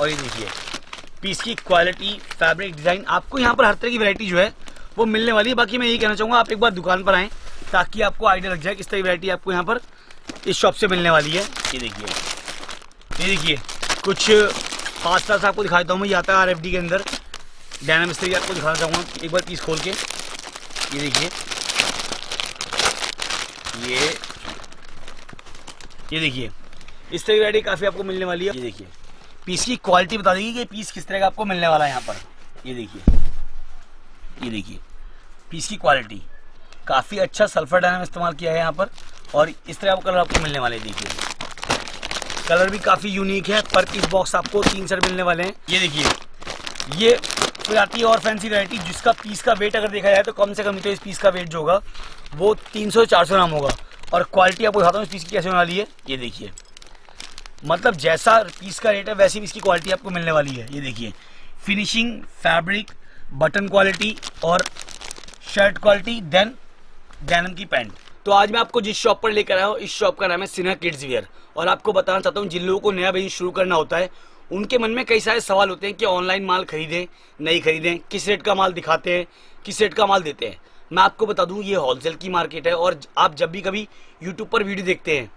और ये देखिए पीस की क्वालिटी, फैब्रिक, डिज़ाइन, आपको यहाँ पर हर तरह की वैरायटी जो है वो मिलने वाली है। बाकी मैं यही कहना चाहूँगा आप एक बार दुकान पर आएँ ताकि आपको आइडिया लग जाए किस तरह की वैरायटी आपको यहाँ पर इस शॉप से मिलने वाली है। ये देखिए कुछ खास तरह से आपको दिखा देता हूँ मैं। ये आता है RFD के अंदर, डायनामिक से आपको दिखाना चाहूँगा एक बार पीस खोल के। ये देखिए ये देखिए इस तरह की वैरायटी काफ़ी आपको मिलने वाली है। ये देखिए पीस की क्वालिटी बता देगी कि पीस किस तरह का आपको मिलने वाला है यहाँ पर। ये देखिए पीस की क्वालिटी काफ़ी अच्छा सल्फर डायनामिक इस्तेमाल किया है यहाँ पर। और इस तरह का कलर आपको मिलने वाले हैं। देखिए कलर भी काफ़ी यूनिक है। पर पीस बॉक्स आपको 300 मिलने वाले हैं। ये देखिए ये फिर आती है और फैंसी वैरायटी जिसका पीस का वेट अगर देखा जाए तो कम से कम तो इस पीस का वेट जो होगा वो 300 से 400 ग्राम होगा। और क्वालिटी आपको दिखाता हूँ इस पीस की कैसे होने वाली है। ये देखिए मतलब जैसा पीस का रेट है वैसी पीस की क्वालिटी आपको मिलने वाली है। ये देखिए फिनिशिंग, फैब्रिक, बटन क्वालिटी और शर्ट क्वालिटी, देन डेनिम की पैंट। तो आज मैं आपको जिस शॉप पर लेकर आया हूँ इस शॉप का नाम है सिन्हा किड्स वियर। और आपको बताना चाहता हूँ जिन लोगों को नया बिजनेस शुरू करना होता है उनके मन में कई सारे सवाल होते हैं कि ऑनलाइन माल खरीदें नहीं खरीदें, किस रेट का माल दिखाते हैं, किस रेट का माल देते हैं। मैं आपको बता दूं ये होलसेल की मार्केट है। और आप जब भी कभी यूट्यूब पर वीडियो देखते हैं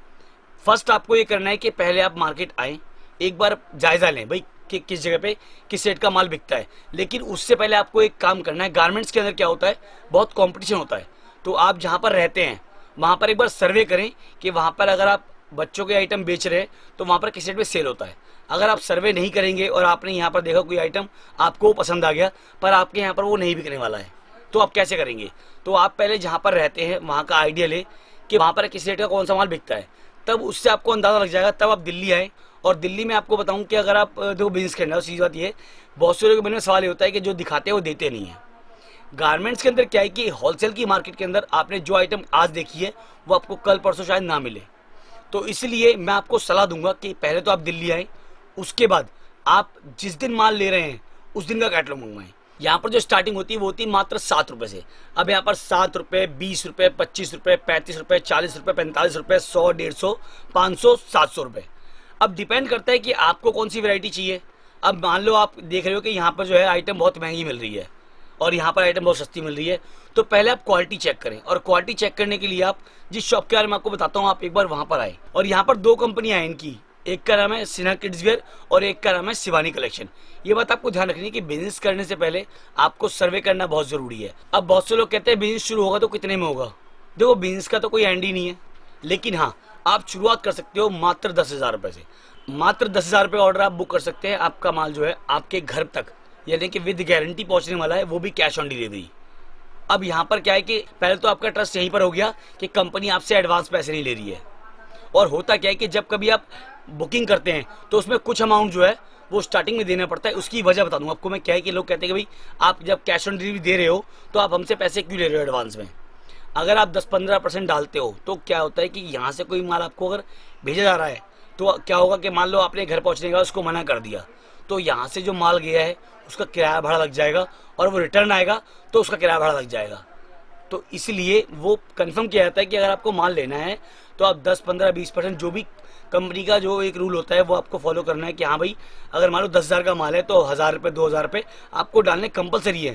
फर्स्ट आपको ये करना है कि पहले आप मार्केट आएँ, एक बार जायज़ा लें भाई कि किस जगह पे किस रेट का माल बिकता है। लेकिन उससे पहले आपको एक काम करना है। गारमेंट्स के अंदर क्या होता है बहुत कॉम्पिटिशन होता है। तो आप जहाँ पर रहते हैं वहाँ पर एक बार सर्वे करें कि वहाँ पर अगर आप बच्चों के आइटम बेच रहे हैं तो वहाँ पर किस रेट पे सेल होता है। अगर आप सर्वे नहीं करेंगे और आपने यहाँ पर देखा कोई आइटम आपको पसंद आ गया पर आपके यहाँ पर वो नहीं बिकने वाला है तो आप कैसे करेंगे। तो आप पहले जहाँ पर रहते हैं वहाँ का आइडिया लें कि वहाँ पर किस रेट का कौन सा माल बिकता है, तब उससे आपको अंदाज़ा लग जाएगा। तब आप दिल्ली आएँ। और दिल्ली में आपको बताऊँ कि अगर आप देखो बिजनेस करना है, सीधी बात यह है बहुत से लोगों के मन में सवाल ये होता है कि जो दिखाते हैं वो देते नहीं हैं। गारमेंट्स के अंदर क्या है कि होलसेल की मार्केट के अंदर आपने जो आइटम आज देखी है वो आपको कल परसों शायद ना मिले। तो इसलिए मैं आपको सलाह दूंगा कि पहले तो आप दिल्ली आएँ, उसके बाद आप जिस दिन माल ले रहे हैं उस दिन का कैटलॉग मंगवाएँ। यहाँ पर जो स्टार्टिंग होती है वो होती है मात्र 7 रुपये से। अब यहाँ पर 7 रुपये, 20 रुपये, 25 रुपये, 35 रुपये, 40 रुपये, 45 रुपये, 100, 150, 500, 700 रुपये। अब डिपेंड करता है कि आपको कौन सी वैरायटी चाहिए। अब मान लो आप देख रहे हो कि यहाँ पर जो है आइटम बहुत महंगी मिल रही है और यहाँ पर आइटम बहुत सस्ती मिल रही है। तो पहले आप क्वालिटी चेक करें। और क्वालिटी चेक करने के लिए आप जिस शॉप के बारे में आपको बताता हूँ आप एक बार वहाँ पर आए। और यहाँ पर 2 कंपनियाँ हैं इनकी, एक का नाम है सिन्हा किड्स वियर और एक का नाम है शिवानी कलेक्शन। ये बात आपको ध्यान रखनी है कि बिजनेस करने से पहले आपको सर्वे करना बहुत ज़रूरी है। अब बहुत से लोग कहते हैं बिजनेस शुरू होगा तो कितने में होगा। देखो बिजनेस का तो कोई एंड ही नहीं है, लेकिन हाँ आप शुरुआत कर सकते हो मात्र 10,000 रुपये से। मात्र 10,000 रुपये ऑर्डर आप बुक कर सकते हैं। आपका माल जो है आपके घर तक यानी कि विद गारंटी पहुंचने वाला है, वो भी कैश ऑन डिलीवरी। अब यहाँ पर क्या है कि पहले तो आपका ट्रस्ट यहीं पर हो गया कि कंपनी आपसे एडवांस पैसे नहीं ले रही है। और होता क्या है कि जब कभी आप बुकिंग करते हैं तो उसमें कुछ अमाउंट जो है वो स्टार्टिंग में देना पड़ता है। उसकी वजह बता दूँ आपको मैं क्या है कि लोग कहते हैं कि भाई आप जब कैश ऑन डिलीवरी दे रहे हो तो आप हमसे पैसे क्यों ले रहे हो एडवांस में। अगर आप 10-15% डालते हो तो क्या होता है कि यहाँ से कोई माल आपको अगर भेजा जा रहा है तो क्या होगा कि मान लो आपने घर पहुँचने के बाद उसको मना कर दिया तो यहाँ से जो माल गया है उसका किराया भाड़ा लग जाएगा और वो रिटर्न आएगा तो उसका किराया भाड़ा लग जाएगा। तो इसलिए वो कंफर्म किया जाता है कि अगर आपको माल लेना है तो आप 10, 15, 20% जो भी कंपनी का जो एक रूल होता है वो आपको फॉलो करना है कि हाँ भाई अगर मान लो 10,000 का माल है तो 1,000 रुपये, 2,000 रुपये आपको डालने कंपलसरी है।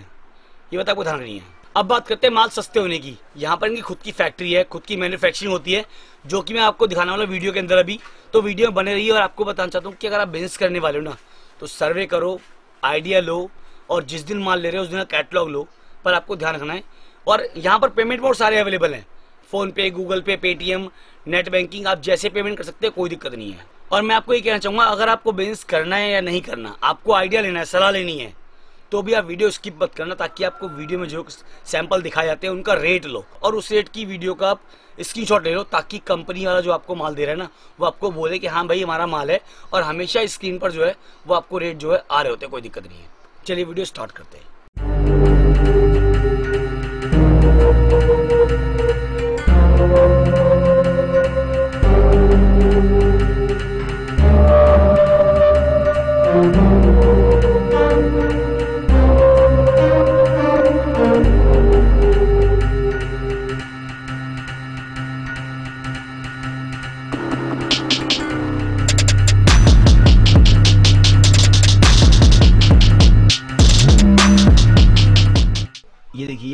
ये बात आपको ध्यान रखनी है। अब बात करते हैं माल सस्ते होने की। यहाँ पर इनकी खुद की फैक्ट्री है, खुद की मैन्युफैक्चरिंग होती है जो कि मैं आपको दिखाने वाला वीडियो के अंदर। अभी तो वीडियो में बने रही है। और आपको बताना चाहता हूँ कि अगर आप बिजनेस करने वाले हो ना तो सर्वे करो, आइडिया लो और जिस दिन माल ले रहे हो उस दिन का कैटलॉग लो। पर आपको ध्यान रखना है। और यहाँ पर पेमेंट मोड सारे अवेलेबल हैं, PhonePe, Google Pay, Paytm, net banking, आप जैसे पेमेंट कर सकते हैं, कोई दिक्कत नहीं है। और मैं आपको ये कहना चाहूँगा अगर आपको बिजनेस करना है या नहीं करना, आपको आइडिया लेना है, सलाह लेनी है तो भी आप वीडियो स्किप मत करना ताकि आपको वीडियो में जो सैंपल दिखाए जाते हैं उनका रेट लो और उस रेट की वीडियो का आप स्क्रीनशॉट ले लो ताकि कंपनी वाला जो आपको माल दे रहा है ना वो आपको बोले कि हाँ भाई हमारा माल है। और हमेशा स्क्रीन पर जो है वो आपको रेट जो है आ रहे होते हैं, कोई दिक्कत नहीं है। चलिए वीडियो स्टार्ट करते हैं।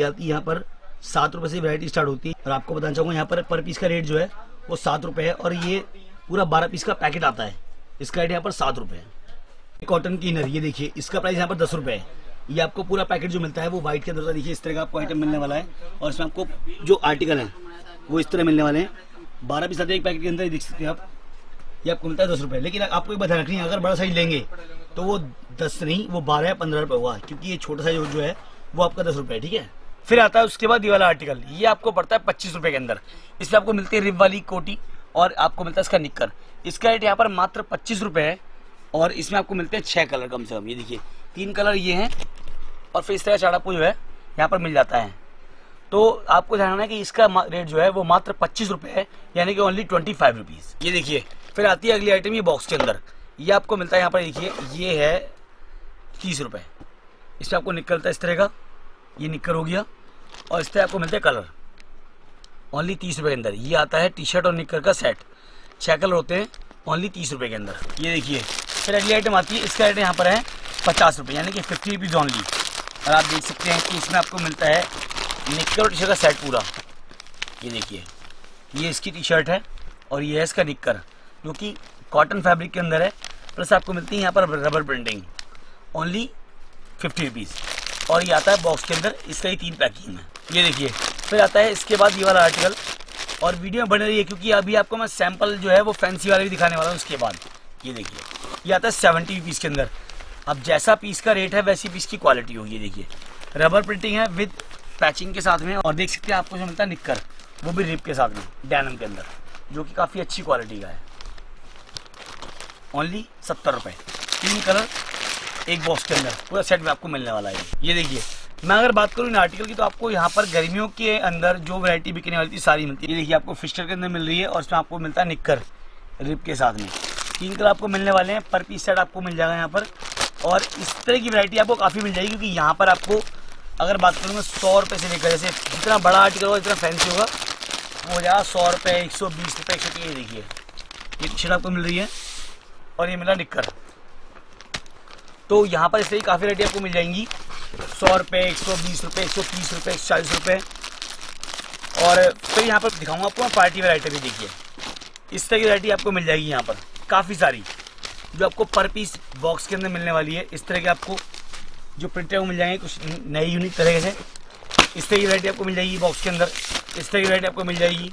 जाती है। यहाँ पर 7 रुपये से वैरायटी स्टार्ट होती है। और आपको बताना चाहूँगा यहाँ पर पीस का रेट जो है वो 7 रुपये है। और ये पूरा 12 पीस का पैकेट आता है, इसका रेट यहाँ पर 7 रुपये है। कॉटन की इनर, ये देखिए, इसका प्राइस यहाँ पर 10 रुपये है। ये आपको पूरा पैकेट जो मिलता है वो व्हाइट के अंदर होता है। देखिए इस तरह का आपको आइटम मिलने वाला है और इसमें आपको जो आर्टिकल है वो इस तरह मिलने वाले हैं। 12 पीस आते हैं एक पैकेट के अंदर, देख सकते हैं आप। ये आपको मिलता है 10 रुपये। लेकिन आपको एक बात रखनी है, अगर बड़ा साइज लेंगे तो वो 10 नहीं, वो 12 या 15 रुपये हुआ, क्योंकि ये छोटा साइज जो है वो आपका 10 रुपये, ठीक है। फिर आता है उसके बाद ये वाला आर्टिकल, ये आपको पड़ता है 25 रुपये के अंदर। इसमें आपको मिलती है रिब वाली कोटी और आपको मिलता है इसका निक्कर। इसका रेट यहाँ पर मात्र 25 रुपये है। और इसमें आपको मिलते हैं 6 कलर कम से कम। ये देखिए 3 कलर ये हैं और फिर इस तरह चाड़ापू जो है यहाँ पर मिल जाता है। तो आपको जानना है कि इसका रेट जो है वो मात्र 25 रुपये है, यानी कि ओनली 25 रुपीज़। ये देखिए फिर आती है अगली आइटम, ये बॉक्स के अंदर। ये आपको मिलता है यहाँ पर, देखिए ये है 30 रुपये। इसमें आपको निकलता है इस तरह का, ये निक्कर हो गया। और इस तरह आपको मिलता है कलर, ओनली 30 रुपये के अंदर। ये आता है टी शर्ट और निक्कर का सेट, 6 कलर होते हैं, ओनली 30 रुपये के अंदर। ये देखिए फिर अगली आइटम आती है, इसका रेट यहाँ पर है 50 रुपये, यानी कि 50 रुपीज़ ओनली। और आप देख सकते हैं कि इसमें आपको मिलता है निक्कर और टी शर्ट का सेट पूरा। ये देखिए ये इसकी टी शर्ट है और ये है इसका निक्कर, जो कि कॉटन फैब्रिक के अंदर है। प्लस आपको मिलती है यहाँ पर रबर प्रिंटिंग, ओनली 50 रुपीज़। और ये आता है बॉक्स के अंदर, इसका ही 3 पैकिंग है। ये देखिए फिर आता है इसके बाद ये वाला आर्टिकल। और वीडियो में बन रही है क्योंकि अभी आपको मैं सैम्पल जो है वो फैंसी वाला भी दिखाने वाला हूँ। उसके बाद ये देखिए ये आता है 70 पीस के अंदर। अब जैसा पीस का रेट है वैसी पीस की क्वालिटी होगी। ये देखिए रबर प्रिंटिंग है विद पैचिंग के साथ में। और देख सकते हैं आपको जो मिलता है निक्कर, वो भी रिप के साथ में, डैनम के अंदर, जो कि काफ़ी अच्छी क्वालिटी का है, ओनली 70 रुपये। 3 कलर एक बॉक्स के अंदर, पूरा सेट में आपको मिलने वाला है। ये देखिए मैं अगर बात करूँ इन आर्टिकल की तो आपको यहाँ पर गर्मियों के अंदर जो वैरायटी बिकने वाली थी सारी मिलती है। ये देखिए आपको फिस्टर के अंदर मिल रही है और उसमें आपको मिलता है निक्कर रिप के साथ में। 3 कलर आपको मिलने वाले हैं, पर पीस सेट आपको मिल जाएगा यहाँ पर। और इस तरह की वैरायटी आपको काफ़ी मिल जाएगी, क्योंकि यहाँ पर आपको अगर बात करूँगा 100 रुपये से लेकर, जैसे जितना बड़ा आर्टिकल होगा जितना फैंसी होगा वो हो जाएगा 100 रुपये, 120 रुपये, 130। ये देखिए ये टी शर्ट आपको मिल रही है और ये मिला निक्कर। तो यहाँ पर इस तरह की काफ़ी वैरायटी आपको मिल जाएंगी, 100 रुपये, 120 रुपये, 130 रुपये, 140 रुपये। और फिर यहाँ पर दिखाऊँगा आपको पार्टी वैरायटी भी। देखिए इस तरह की वैरायटी आपको मिल जाएगी यहाँ पर काफ़ी सारी, जो आपको पर पीस बॉक्स के अंदर मिलने वाली है। इस तरह के आपको जो प्रिंट है वो मिल जाएंगे कुछ नई यूनिक तरीके से। इस तरह की वैरायटी आपको मिल जाएगी बॉक्स के अंदर, इस तरह की वैरायटी आपको मिल जाएगी।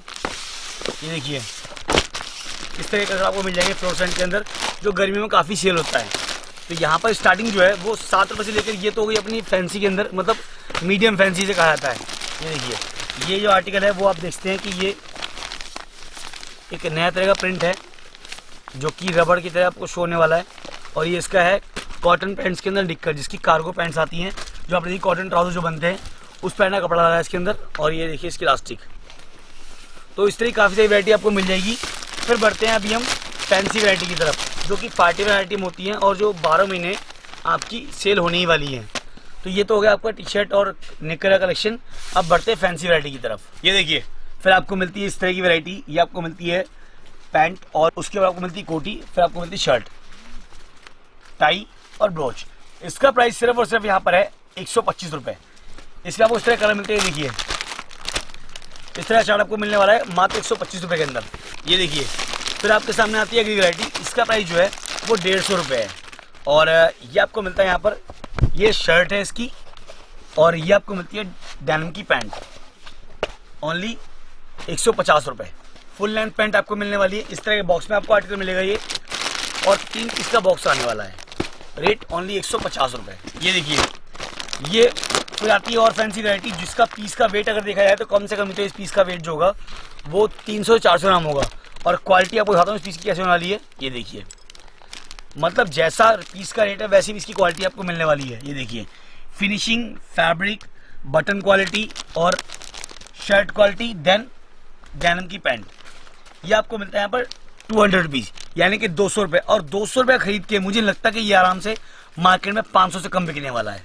ये देखिए इस तरह के कलर आपको मिल जाएंगे फ्लोसेंट के अंदर, जो गर्मियों में काफ़ी सेल होता है। तो यहाँ पर स्टार्टिंग जो है वो 7 रुपये से लेकर, ये तो हो गई अपनी फैंसी के अंदर, मतलब मीडियम फैंसी से कहा जाता है। ये देखिए ये जो आर्टिकल है वो आप देखते हैं कि ये एक नया तरह का प्रिंट है, जो कि रबड़ की तरह आपको शो होने वाला है। और ये इसका है कॉटन पैंट्स के अंदर निक्कर, जिसकी कार्गो पैंट्स आती हैं, जो आप देखिए कॉटन ट्राउजर जो बनते हैं उस पैंट का कपड़ा लगा है इसके अंदर। और ये देखिए इसकी इलास्टिक। तो इस तरह काफ़ी सारी वैरायटी आपको मिल जाएगी। फिर बढ़ते हैं अभी हम फैंसी वैरायटी की तरफ, जो कि पार्टी वैरायटी में होती हैं और जो 12 महीने आपकी सेल होने ही वाली है। तो ये तो हो गया आपका टी शर्ट और निक्कर कलेक्शन। अब बढ़ते हैं फैंसी वैरायटी की तरफ। ये देखिए फिर आपको मिलती है इस तरह की वैरायटी। ये आपको मिलती है पैंट और उसके बाद आपको मिलती है कोटी, फिर आपको मिलती है शर्ट, टाई और ब्रोच। इसका प्राइस सिर्फ और सिर्फ यहाँ पर है 125 रुपये। इसमें आपको इस तरह कलर मिलते हैं। देखिए इस तरह शर्ट आपको मिलने वाला है मात्र 125 रुपये के अंदर। ये देखिए फिर आपके सामने आती है अगली वैरायटी। इसका प्राइस जो है वो 150 रुपये है। और ये आपको मिलता है यहाँ पर, ये शर्ट है इसकी। और ये आपको मिलती है डेनिम की पैंट, ओनली 150 रुपये। फुल लेंथ पैंट आपको मिलने वाली है। इस तरह के बॉक्स में आपको आर्टिकल मिलेगा ये। और 3 पीस का बॉक्स आने वाला है, रेट ओनली 150 रुपये। ये देखिए ये फिर आती है और फैंसी वैरायटी, जिसका पीस का वेट अगर देखा जाए तो कम से कम तो इस पीस का वेट जो होगा वो 300 से 400 ग्राम होगा। और क्वालिटी आपको दिखाता हूँ इस पीस की कैसे होने वाली है। ये देखिए मतलब जैसा पीस का रेट है वैसी इसकी क्वालिटी आपको मिलने वाली है। ये देखिए फिनिशिंग, फैब्रिक, बटन क्वालिटी और शर्ट क्वालिटी, देन डेनिम की पैंट। ये आपको मिलता है यहाँ पर 200 रुपीज़, यानी कि 200 रुपये। और 200 रुपये खरीद के मुझे लगता है कि ये आराम से मार्केट में 500 से कम बिकने वाला है,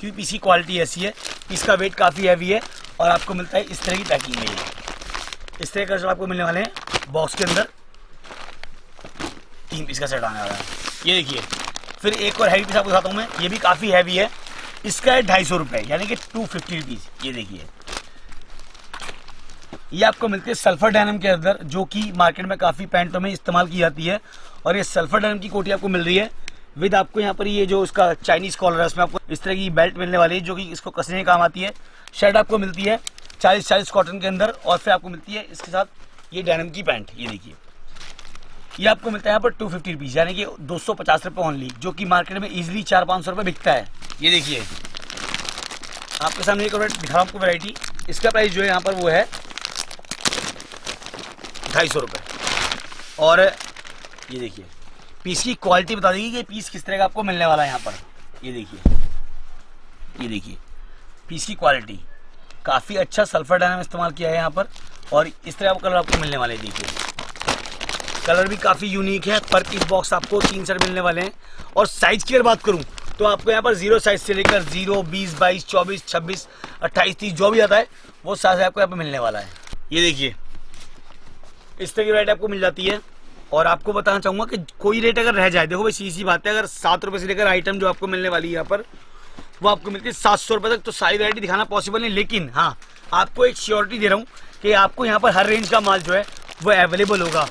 क्योंकि पीस की क्वालिटी ऐसी है, इसका वेट काफ़ी हैवी है। और आपको मिलता है इस तरह की पैकिंग में, इस तरह का सेट आपको मिलने वाले हैं बॉक्स के अंदर। 3 पीस का सेट आने वाला है। ये देखिए फिर एक और हैवी पीस आपको दिखाता हूँ मैं, ये भी काफ़ी हैवी है। इसका है 250 रुपये, यानी कि 250 रुपीज़। ये देखिए, ये आपको मिलती है सल्फर डेनिम के अंदर, जो कि मार्केट में काफ़ी पैंटों में इस्तेमाल की जाती है। और ये सल्फर डेनिम की कोटी आपको मिल रही है विद आपको यहाँ पर ये जो उसका चाइनीज़ कॉलर है, उसमें आपको इस तरह की बेल्ट मिलने वाली है जो कि इसको कसने के काम आती है। शर्ट आपको मिलती है 40-40 कॉटन के अंदर, और फिर आपको मिलती है इसके साथ ये डेनिम की पैंट। ये देखिए, ये आपको मिलता है यहाँ पर 250 रुपीज़, यानी कि 250 रुपये ओनली, जो कि मार्केट में ईजिली 400-500 रुपये बिकता है। ये देखिए, आपके सामने एक दिखा आपको वैरायटी। इसका प्राइस जो है यहाँ पर वो है 250 रुपये। और ये देखिए, पीस की क्वालिटी बता देगी कि पीस किस तरह का आपको मिलने वाला है यहाँ पर। ये देखिए, पीस की क्वालिटी काफ़ी अच्छा सल्फर डायनाम इस्तेमाल किया है यहाँ पर। और इस तरह का कलर आपको मिलने वाले हैं। देखिए, कलर भी काफ़ी यूनिक है। पर पीस बॉक्स आपको 3 सेट मिलने वाले हैं। और साइज़ की अगर बात करूँ तो आपको यहाँ पर 0 साइज़ से लेकर 0, 20, 22, 24, 26, 28, 30 जो भी आता है वो साइज़ आपको यहाँ पर मिलने वाला है। ये देखिए, इस तरह की रेट आपको मिल जाती है। और आपको बताना चाहूँगा कि कोई रेट अगर रह जाए, देखो भाई सीधी सी बात है, अगर 7 रुपये से लेकर आइटम जो आपको मिलने वाली है यहाँ पर वो आपको मिलती है 700 रुपये तक। तो सारी वैरायटी दिखाना पॉसिबल नहीं, लेकिन हाँ आपको एक श्योरिटी दे रहा हूँ कि आपको यहाँ पर हर रेंज का माल जो है वो अवेलेबल होगा।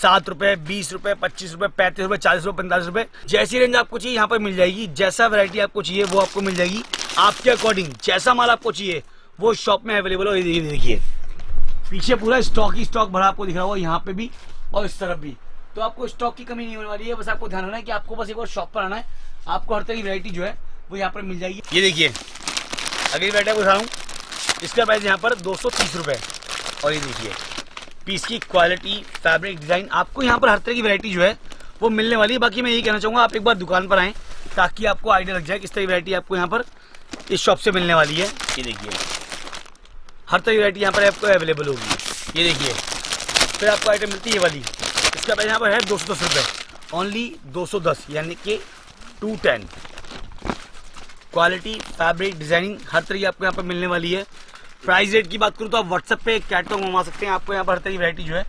7 रुपये, 20 रुपये, 25 रुपये, 35 रुपये, 40 रुपये, 45 रुपये, जैसी रेंज आपको चाहिए यहाँ पर मिल जाएगी। जैसा वैरायटी आपको चाहिए वो आपको मिल जाएगी। आपके अकॉर्डिंग जैसा माल आपको चाहिए वो शॉप में अवेलेबल हो। देखिए, पीछे पूरा स्टॉक ही स्टॉक भरा आपको दिख रहा होगा यहाँ पे भी और इस तरफ भी। तो आपको स्टॉक की कमी नहीं होने वाली है। बस आपको ध्यान रखना है कि आपको बस एक बार शॉप पर आना है, आपको हर तरह की वैरायटी जो है वो यहाँ पर मिल जाएगी। ये देखिए, अगली वैरायटी आपको दिखा रहा हूँ। इसका प्राइस यहाँ पर 230 रुपये। और ये देखिए, पीस की क्वालिटी, फैब्रिक, डिज़ाइन, आपको यहाँ पर हर तरह की वैरायटी जो है वो मिलने वाली है। बाकी मैं यही कहना चाहूँगा आप एक बार दुकान पर आएँ ताकि आपको आइडिया लग जाए किस तरह की वैरायटी आपको यहाँ पर इस शॉप से मिलने वाली है। ये देखिए, हर तरह की वैरायटी यहाँ पर आपको अवेलेबल होगी। ये देखिए, फिर आपको आइटम मिलती है ये वाली। इसका प्राइस यहाँ पर है 210 रुपये ओनली, 210 यानी कि 210। क्वालिटी, फैब्रिक, डिज़ाइनिंग हर तरह की आपको यहाँ पर मिलने वाली है। प्राइस रेट की बात करूँ तो आप व्हाट्सएप पे कैटलॉग मंगवा सकते हैं। आपको यहाँ पर हर तरह की वैरायटी जो है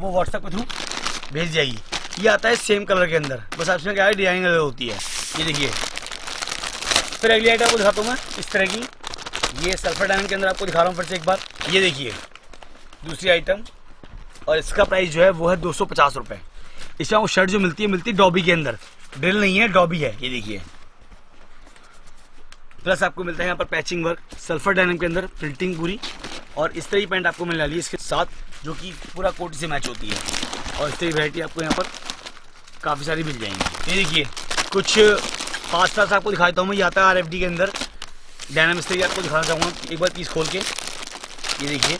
वो व्हाट्सएप के थ्रू भेज जाएगी। ये आता है सेम कलर के अंदर, बस आप इसमें क्या है डिजाइनिंग अलग होती है। ये देखिए, फिर अगली आइटम आपको दिखाता हूँ मैं इस तरह की। ये सल्फर डायमंड के अंदर आपको दिखा रहा हूँ फिर से एक बार। ये देखिए, दूसरी आइटम, और इसका प्राइस जो है वो है 250 रुपये। इसमें वो शर्ट जो मिलती है डॉबी के अंदर, ड्रिल नहीं है, डॉबी है। ये देखिए, प्लस आपको मिलता है यहाँ पर पैचिंग वर्क, सल्फर डेनिम के अंदर प्रिंटिंग पूरी। और इस तरह की पैंट आपको मिलने वाली है इसके साथ, जो कि पूरा कोट से मैच होती है। और इस तरह की वैरायटी आपको यहाँ पर काफ़ी सारी मिल जाएंगी। ये देखिए, कुछ 5-7 आपको दिखा देता हूँ मैं। ये आता है RFD के अंदर डेनिम। इस तरह की आपको दिखाना चाहूँगा एक बार पीस खोल के। ये देखिए,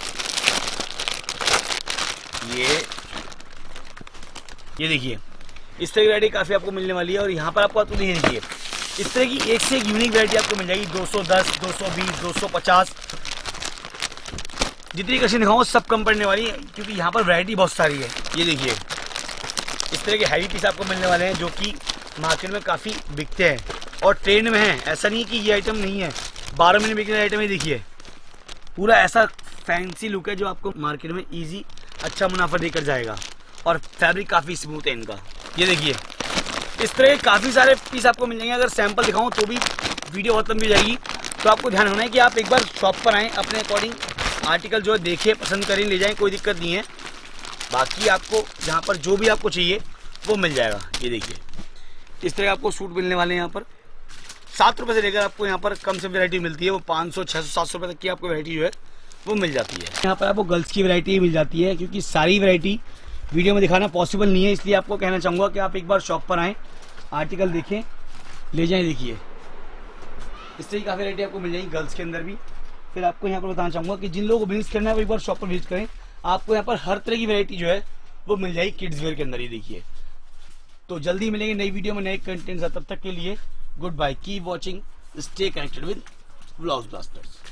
ये देखिए, इस तरह की वैरायटी काफ़ी आपको मिलने वाली है। और यहाँ पर आपको नहीं देखिए, इस तरह की एक से एक यूनिक वैरायटी आपको मिल जाएगी। 210, 220, 250 जितनी कलेक्शन दिखाऊँ सब कम पड़ने वाली है, क्योंकि यहाँ पर वैरायटी बहुत सारी है। ये देखिए, इस तरह के हैवी पीस आपको मिलने वाले हैं जो कि मार्केट में काफ़ी बिकते हैं और ट्रेंड में हैं। ऐसा नहीं कि ये आइटम नहीं है, 12 महीने बिकने वाले आइटम। ये देखिए, पूरा ऐसा फैंसी लुक है जो आपको मार्केट में ईजी अच्छा मुनाफा देकर जाएगा। और फैब्रिक काफ़ी स्मूथ है इनका। ये देखिए, इस तरह के काफ़ी सारे पीस आपको मिल जाएंगे। अगर सैंपल दिखाऊं तो भी वीडियो बहुत लंबी हो जाएगी, तो आपको ध्यान होना है कि आप एक बार शॉप पर आएँ, अपने अकॉर्डिंग आर्टिकल जो है देखें, पसंद करें, ले जाएँ, कोई दिक्कत नहीं है। बाकी आपको यहाँ पर जो भी आपको चाहिए वो मिल जाएगा। ये देखिए, इस तरह आपको सूट मिलने वाले हैं यहाँ पर। 7 रुपये से लेकर आपको यहाँ पर कम से वैरायटी मिलती है, वो 500, 600, 700 रुपये तक की आपको वैरायटी जो है वो मिल जाती है। यहाँ पर आपको गर्ल्स की वैरायटी मिल जाती है, क्योंकि सारी वैरायटी वीडियो में दिखाना पॉसिबल नहीं है। इसलिए आपको कहना चाहूँगा कि आप एक बार शॉप पर आएँ, आर्टिकल देखें, ले जाएँ। देखिए, इस तरह की काफ़ी वैरायटी आपको मिल जाएगी गर्ल्स के अंदर भी। फिर आपको यहाँ पर बताना चाहूँगा कि जिन लोगों को विजिट करना है वो एक बार शॉप पर विजिट करें। आपको यहाँ पर हर तरह की वैरायटी जो है वो मिल जाएगी किड्स वेयर के अंदर। ये देखिए, तो जल्दी मिलेंगे नई वीडियो में नए कंटेंट। तब तक के लिए goodbye, keep watching, stay connected with vlogs blasters.